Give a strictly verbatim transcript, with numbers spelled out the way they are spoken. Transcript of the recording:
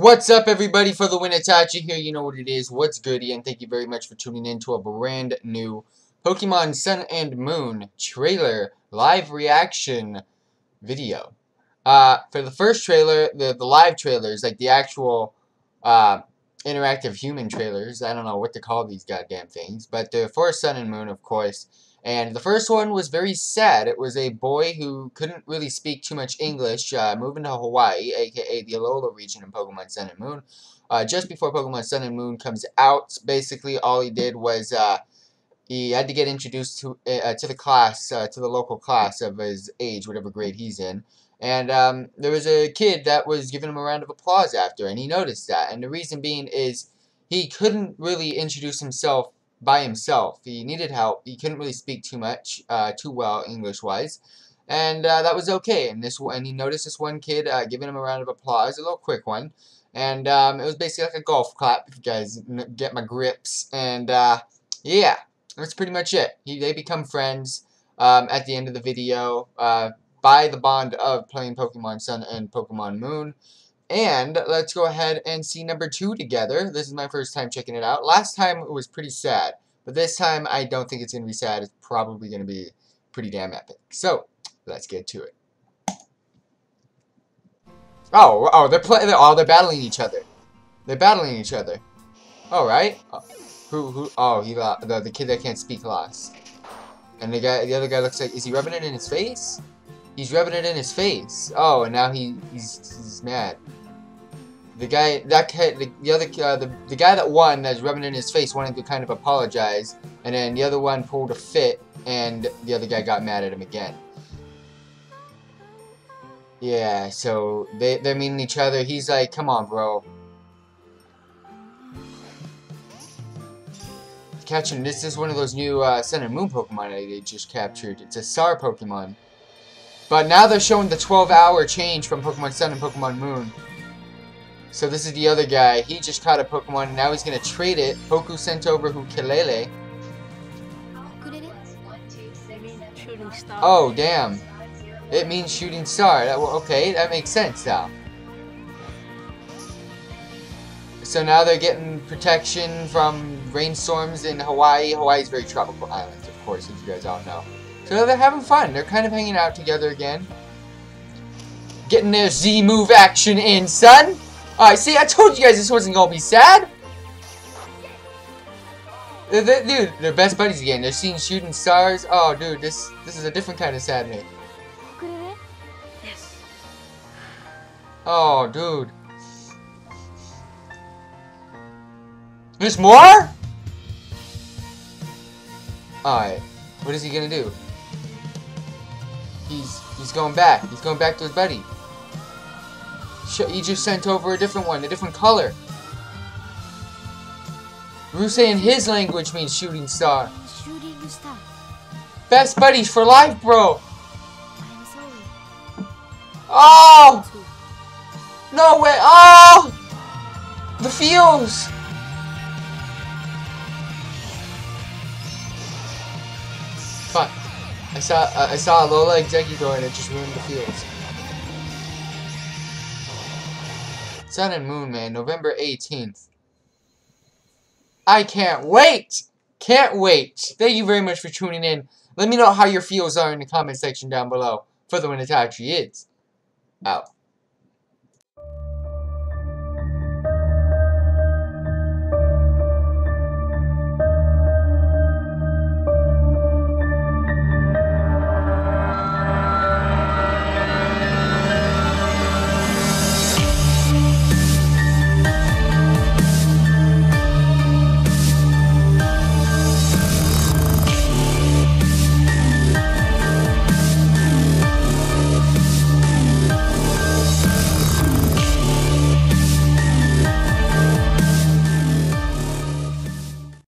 What's up, everybody? For the win, Itachi here. You know what it is. What's goody? And thank you very much for tuning in to a brand new Pokemon Sun and Moon trailer live reaction video. Uh, for the first trailer, the, the live trailers, like the actual uh, interactive human trailers. I don't know what to call these goddamn things. But they're for Sun and Moon, of course. And the first one was very sad. It was a boy who couldn't really speak too much English, uh, moving to Hawaii, aka the Alola region in Pokemon Sun and Moon. Uh, just before Pokemon Sun and Moon comes out, basically all he did was uh, he had to get introduced to uh, to the class, uh, to the local class of his age, whatever grade he's in. And um, there was a kid that was giving him a round of applause after, and he noticed that. And the reason being is he couldn't really introduce himself by himself. He needed help. He couldn't really speak too much, uh, too well English-wise, and uh, that was okay. And this, and he noticed this one kid uh, giving him a round of applause, a little quick one, and um, it was basically like a golf clap. If you guys get my grips, and uh, yeah, that's pretty much it. He, they become friends um, at the end of the video uh, by the bond of playing Pokemon Sun and Pokemon Moon. And let's go ahead and see number two together. This is my first time checking it out. Last time it was pretty sad, but this time I don't think it's going to be sad. It's probably going to be pretty damn epic. So let's get to it. Oh, oh, they're playing. Oh, they're battling each other. They're battling each other. All right. Oh, who? Who? Oh, he lost. The, the kid that can't speak lost. And the guy, the other guy looks like. Is he rubbing it in his face? He's rubbing it in his face. Oh, and now he, he's he's mad. The guy, that guy, the, the other, uh, the, the guy that won, that's rubbing it in his face, wanted to kind of apologize, and then the other one pulled a fit, and the other guy got mad at him again. Yeah, so they, they're meeting each other. He's like, come on, bro. Catching, this is one of those new uh, Sun and Moon Pokemon they just captured. It's a Saur Pokemon. But now they're showing the twelve hour change from Pokemon Sun and Pokemon Moon. So this is the other guy. He just caught a Pokemon, and now he's going to trade it. Poku sent over Hukilele. Oh, damn. It means shooting star. That, well, okay, that makes sense now. So now they're getting protection from rainstorms in Hawaii. Hawaii's very tropical islands, of course, if you guys all know. So they're having fun. They're kind of hanging out together again. Getting their Z-move action in, son. Alright, see, I told you guys this wasn't going to be sad. They're, they're, dude, they're best buddies again. They're seeing shooting stars. Oh, dude, this this is a different kind of sadness. Yes. Oh, dude. There's more? Alright, what is he going to do? He's he's going back. He's going back to his buddy. He just sent over a different one, a different color. Rusei in his language means shooting star. Shooting star. Best buddies for life, bro. I'm sorry. Oh! No way! Oh! The feels. Fuck! I saw uh, I saw Alola Executor and it just ruined the feels. Sun and Moon, man, November eighteenth. I can't wait! Can't wait! Thank you very much for tuning in. Let me know how your feels are in the comment section down below. For the win, Itachi is out.